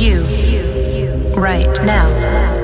you right now.